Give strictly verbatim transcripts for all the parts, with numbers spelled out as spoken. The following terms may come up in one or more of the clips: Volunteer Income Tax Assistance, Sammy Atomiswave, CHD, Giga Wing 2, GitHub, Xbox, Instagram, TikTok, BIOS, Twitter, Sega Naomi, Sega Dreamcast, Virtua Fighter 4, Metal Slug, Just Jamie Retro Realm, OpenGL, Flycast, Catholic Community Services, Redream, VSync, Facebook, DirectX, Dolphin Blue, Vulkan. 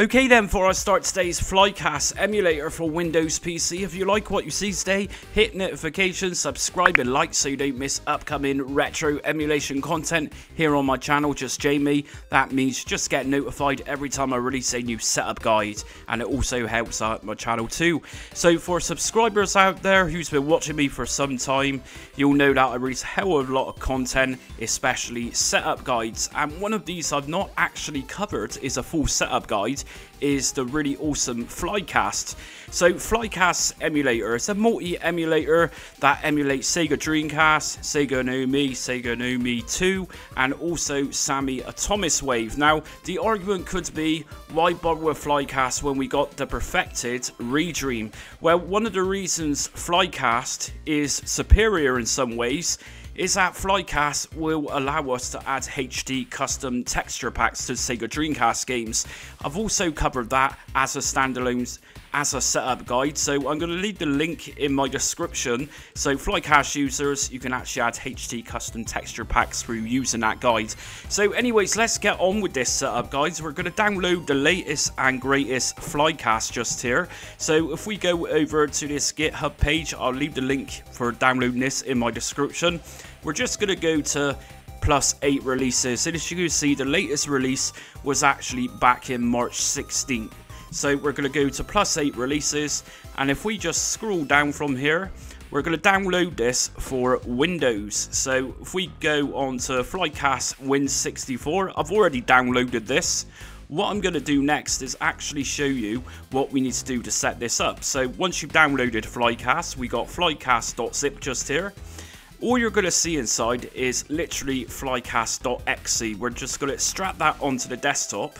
Okay then, before I start today's Flycast emulator for Windows P C, if you like what you see today, hit notifications, subscribe and like so you don't miss upcoming retro emulation content here on my channel, just Jamie. That means just get notified every time I release a new setup guide, and it also helps out my channel too. So for subscribers out there who's been watching me for some time, you'll know that I release a hell of a lot of content, especially setup guides, and one of these I've not actually covered is a full setup guide. Is the really awesome Flycast. So Flycast emulator, it's a multi-emulator that emulates Sega Dreamcast, Sega Naomi, Sega Naomi two, and also Sammy Atomiswave. Now, the argument could be, why bother with Flycast when we got the perfected Redream? Well, one of the reasons Flycast is superior in some ways is that Flycast will allow us to add H D custom texture packs to Sega Dreamcast games. I've also covered that as a standalone, as a setup guide, so I'm going to leave the link in my description. So Flycast users, you can actually add H D custom texture packs through using that guide. So anyways, let's get on with this setup, guys. We're going to download the latest and greatest Flycast just here. So if we go over to this GitHub page, I'll leave the link for downloading this in my description. We're just going to go to plus eight releases, and as you can see, the latest release was actually back in March sixteenth. So we're going to go to plus eight releases, and if we just scroll down from here, we're going to download this for Windows. So if we go on to Flycast Win sixty-four, I've already downloaded this. What I'm going to do next is actually show you what we need to do to set this up. So once you've downloaded Flycast, we got flycast.zip just here. All you're going to see inside is literally flycast.exe. We're just going to strap that onto the desktop.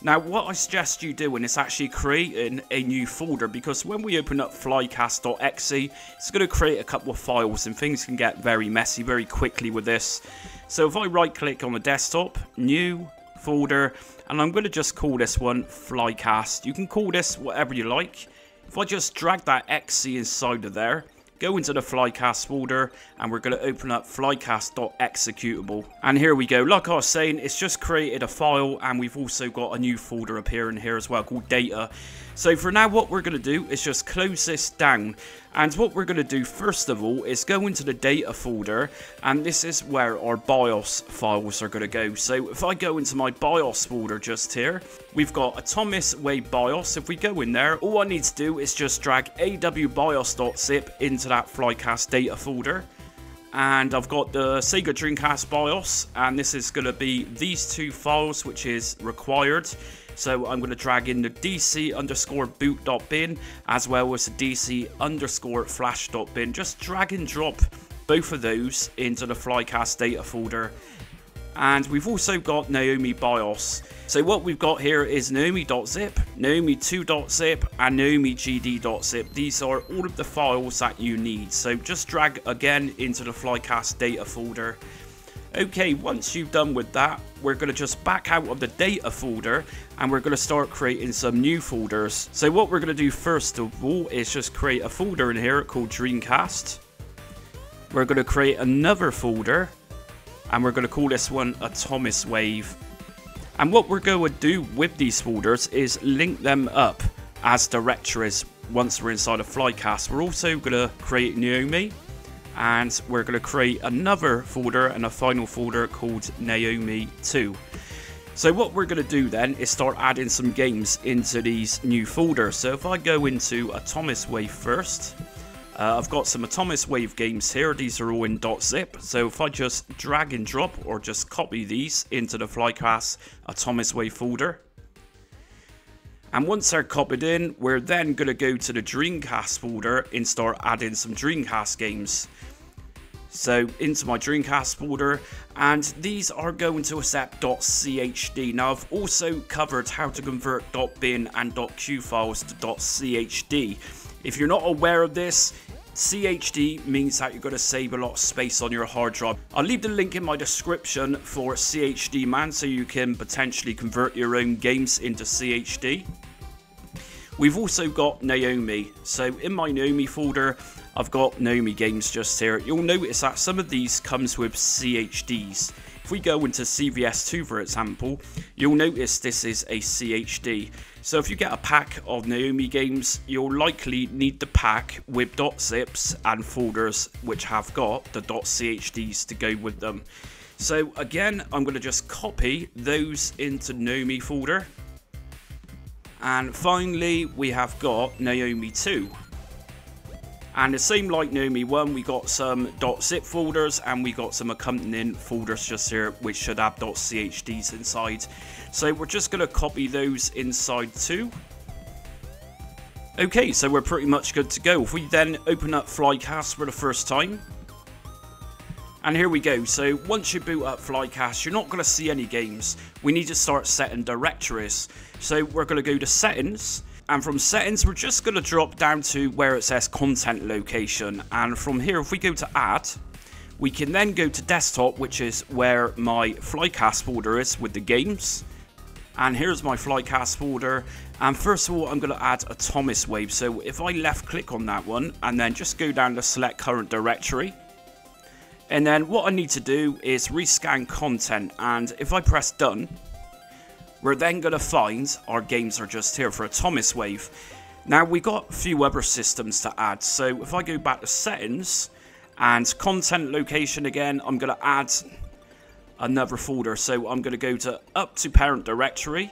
Now, what I suggest you doing is actually creating a new folder, because when we open up flycast.exe, it's going to create a couple of files and things can get very messy very quickly with this. So if I right click on the desktop, new folder, and I'm going to just call this one Flycast. You can call this whatever you like. If I just drag that .exe inside of there, go into the Flycast folder, and we're going to open up flycast.executable. And here we go. Like I was saying, it's just created a file, and we've also got a new folder appearing here as well called data. So for now, what we're going to do is just close this down. And what we're going to do first of all is go into the data folder, and this is where our BIOS files are going to go. So if I go into my BIOS folder just here, we've got Atomiswave BIOS. If we go in there, all I need to do is just drag awbios.zip into that that Flycast data folder, and I've got the Sega Dreamcast BIOS, and this is going to be these two files which is required. So I'm going to drag in the dc underscore boot.bin as well as the dc underscore flash.bin. Just drag and drop both of those into the Flycast data folder. And we've also got Naomi BIOS. So what we've got here is Naomi.zip, Naomi two.zip, and Naomi G D.zip. These are all of the files that you need. So just drag again into the Flycast data folder. Okay, once you've done with that, we're going to just back out of the data folder, and we're going to start creating some new folders. So what we're going to do first of all is just create a folder in here called Dreamcast. We're going to create another folder, and we're going to call this one Atomiswave. And what we're going to do with these folders is link them up as directories once we're inside of Flycast. We're also going to create Naomi, and we're going to create another folder and a final folder called Naomi two. So what we're going to do then is start adding some games into these new folders. So if I go into Atomiswave first, Uh, I've got some Atomiswave games here. These are all in .zip. So if I just drag and drop or just copy these into the Flycast Atomiswave folder. And once they're copied in, we're then going to go to the Dreamcast folder and start adding some Dreamcast games. So into my Dreamcast folder, and these are going to accept .chd. Now I've also covered how to convert .bin and .q files to .chd. If you're not aware of this, C H D means that you're going to save a lot of space on your hard drive. I'll leave the link in my description for C H D man, so you can potentially convert your own games into C H D. We've also got Naomi. So in my Naomi folder, I've got Naomi games just here. You'll notice that some of these comes with C H Ds. If we go into C V S two, for example, you'll notice this is a C H D. So if you get a pack of Naomi games, you'll likely need the pack with .zips and folders which have got the .chd's to go with them. So again, I'm going to just copy those into Naomi folder. And finally, we have got Naomi two. And the same like Naomi one, we got some .zip folders and we got some accompanying folders just here which should have .chd's inside. So we're just going to copy those inside too. Okay, so we're pretty much good to go. If we then open up Flycast for the first time. And here we go. So once you boot up Flycast, you're not going to see any games. We need to start setting directories. So we're going to go to settings. And from settings, we're just going to drop down to where it says content location. And from here, if we go to add, we can then go to desktop, which is where my Flycast folder is with the games. And here's my Flycast folder. And first of all, I'm going to add Atomiswave. So if I left click on that one and then just go down to select current directory. And then what I need to do is rescan content. And if I press done, we're then going to find our games are just here for Atomiswave. Now we've got a few other systems to add. So if I go back to settings and content location again, I'm going to add another folder. So I'm going to go to up to parent directory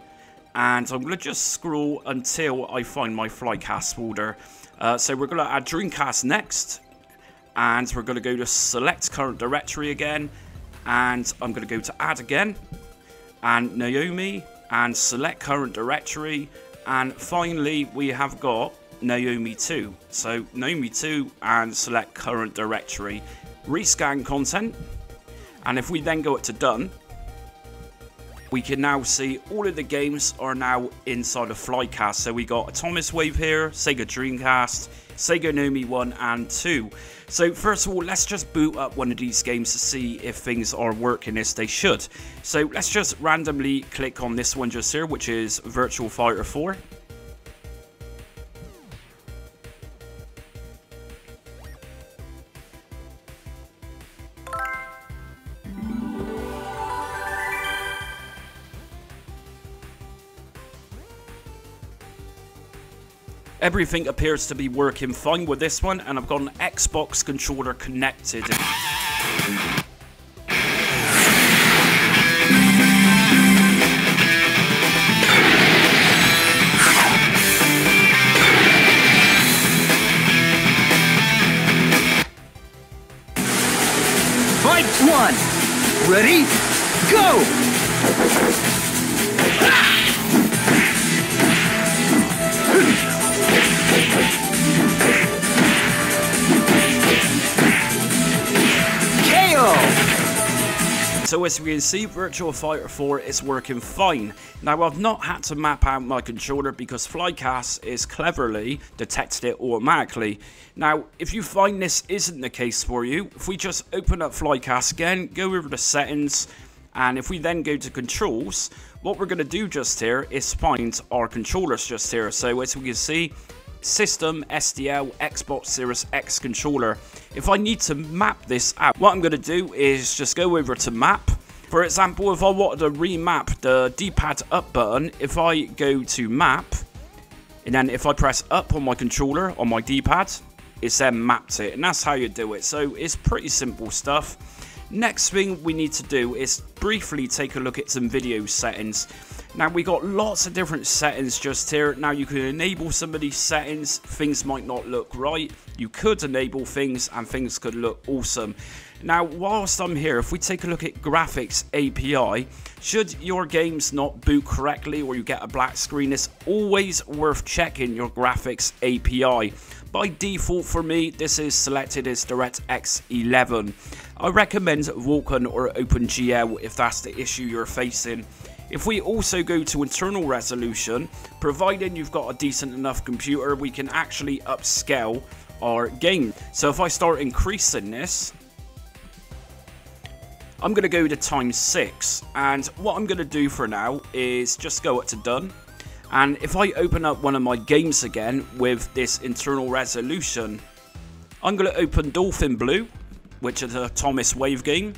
and I'm going to just scroll until I find my Flycast folder. Uh, so we're going to add Dreamcast next and we're going to go to select current directory again and I'm going to go to add again and Naomi. And select current directory, and finally we have got Naomi two. So Naomi two and select current directory, rescan content, and if we then go up to done, we can now see all of the games are now inside of Flycast. So we got Atomiswave here, Sega Dreamcast, Sega Naomi one and two. So first of all, let's just boot up one of these games to see if things are working as they should. So let's just randomly click on this one just here, which is Virtua Fighter four. Everything appears to be working fine with this one, and I've got an Xbox controller connected. Fight one! Ready? Go! Ah! So as we can see, Virtua Fighter four is working fine. Now I've not had to map out my controller because Flycast is cleverly detected it automatically. Now if you find this isn't the case for you, if we just open up Flycast again, go over to settings, and if we then go to controls, what we're going to do just here is find our controllers just here. So as we can see, System, S D L, Xbox Series X controller. If I need to map this out, what I'm going to do is just go over to map. For example, if I wanted to remap the D-pad up button, if I go to map, and then if I press up on my controller, on my D-pad, it's then mapped it, and that's how you do it. So it's pretty simple stuff. Next thing we need to do is briefly take a look at some video settings. Now we got lots of different settings just here. Now you can enable some of these settings, things might not look right. You could enable things and things could look awesome. Now whilst I'm here, if we take a look at graphics A P I, should your games not boot correctly or you get a black screen, it's always worth checking your graphics A P I. By default for me, this is selected as DirectX eleven. I recommend Vulkan or OpenGL if that's the issue you're facing. If we also go to internal resolution, providing you've got a decent enough computer, we can actually upscale our game. So if I start increasing this, I'm going to go to times six. And what I'm going to do for now is just go up to done. And if I open up one of my games again with this internal resolution, I'm going to open Dolphin Blue, which is a Atomiswave game.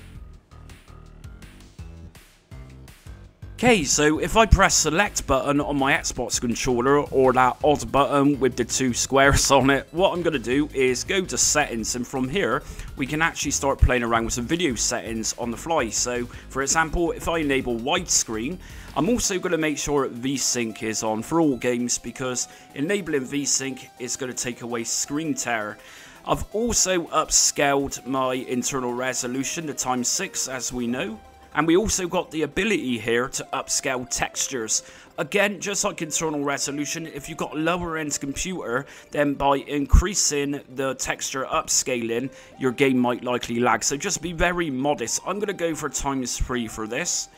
Okay, so if I press select button on my Xbox controller or that odd button with the two squares on it, what I'm going to do is go to settings, and from here we can actually start playing around with some video settings on the fly. So for example, if I enable widescreen, I'm also going to make sure VSync is on for all games, because enabling VSync is going to take away screen tear. I've also upscaled my internal resolution to times six, as we know. And we also got the ability here to upscale textures. Again, just like internal resolution, if you've got a lower end computer, then by increasing the texture upscaling, your game might likely lag. So just be very modest. I'm going to go for times three for this.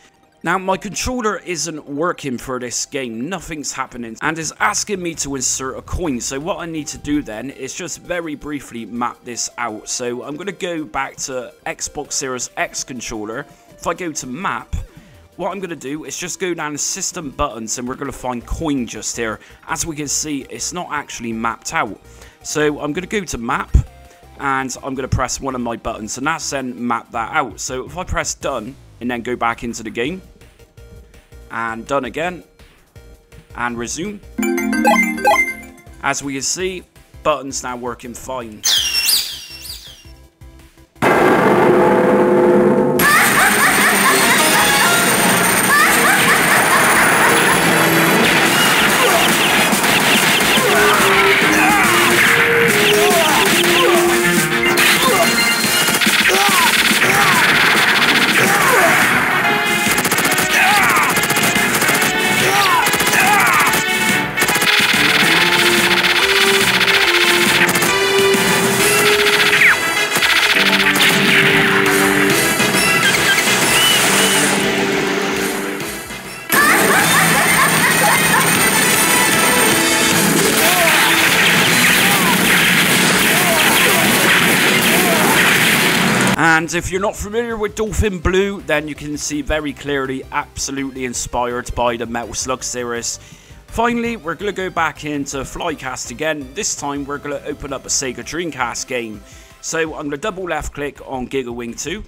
Now, my controller isn't working for this game, nothing's happening, and is asking me to insert a coin. So what I need to do then is just very briefly map this out. So I'm going to go back to Xbox Series X controller. If I go to map, what I'm going to do is just go down to system buttons, and we're going to find coin just here. As we can see, it's not actually mapped out. So I'm going to go to map, and I'm going to press one of my buttons, and that's then map that out. So if I press done, and then go back into the game, and done again, and resume. As we can see, buttons now working fine. And if you're not familiar with Dolphin Blue, then you can see very clearly absolutely inspired by the Metal Slug series. Finally, we're going to go back into Flycast again. This time we're going to open up a Sega Dreamcast game. So I'm going to double left click on Giga Wing two.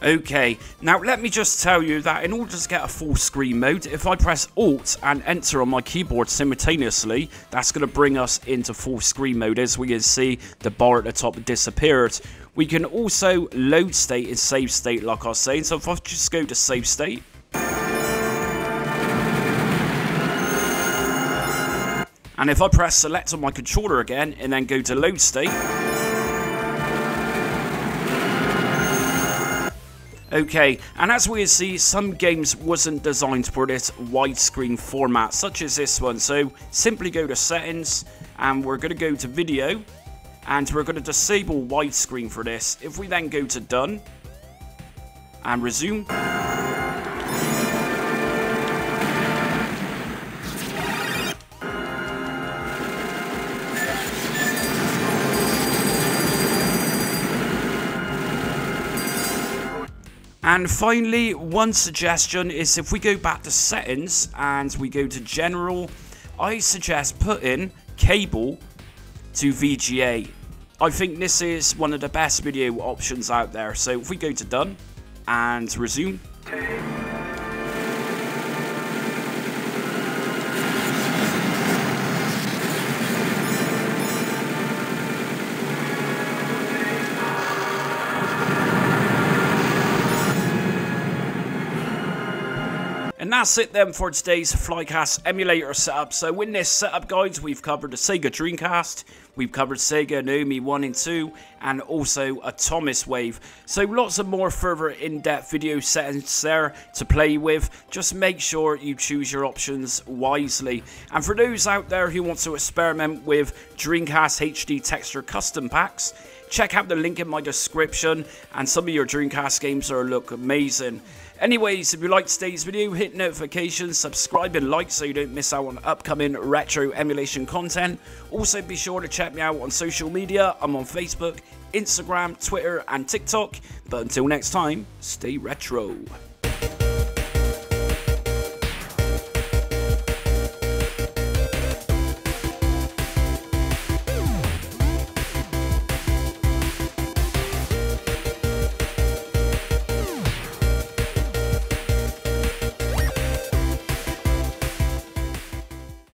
Okay, now let me just tell you that in order to get a full screen mode, if I press Alt and Enter on my keyboard simultaneously, that's going to bring us into full screen mode. As we can see, the bar at the top disappeared. We can also load state and save state, like I was saying. So if I just go to save state, and if I press select on my controller again and then go to load state. Okay, and as we see, some games wasn't designed for this widescreen format, such as this one. So simply go to settings, and we're going to go to video, and we're going to disable widescreen for this. If we then go to done and resume, and finally, one suggestion is if we go back to settings and we go to general, I suggest putting cable to V G A. I think this is one of the best video options out there. So if we go to done and resume. that's it then for today's Flycast emulator setup. So in this setup, guys, we've covered the Sega Dreamcast, we've covered Sega Naomi one and two, and also Atomiswave. So lots of more further in-depth video settings there to play with. Just make sure you choose your options wisely. And for those out there who want to experiment with Dreamcast H D texture custom packs, check out the link in my description, and some of your Dreamcast games are look amazing. Anyways, if you liked today's video, hit notifications, subscribe and like so you don't miss out on upcoming retro emulation content. Also be sure to check me out on social media. I'm on Facebook, Instagram, Twitter and TikTok. But until next time, stay retro.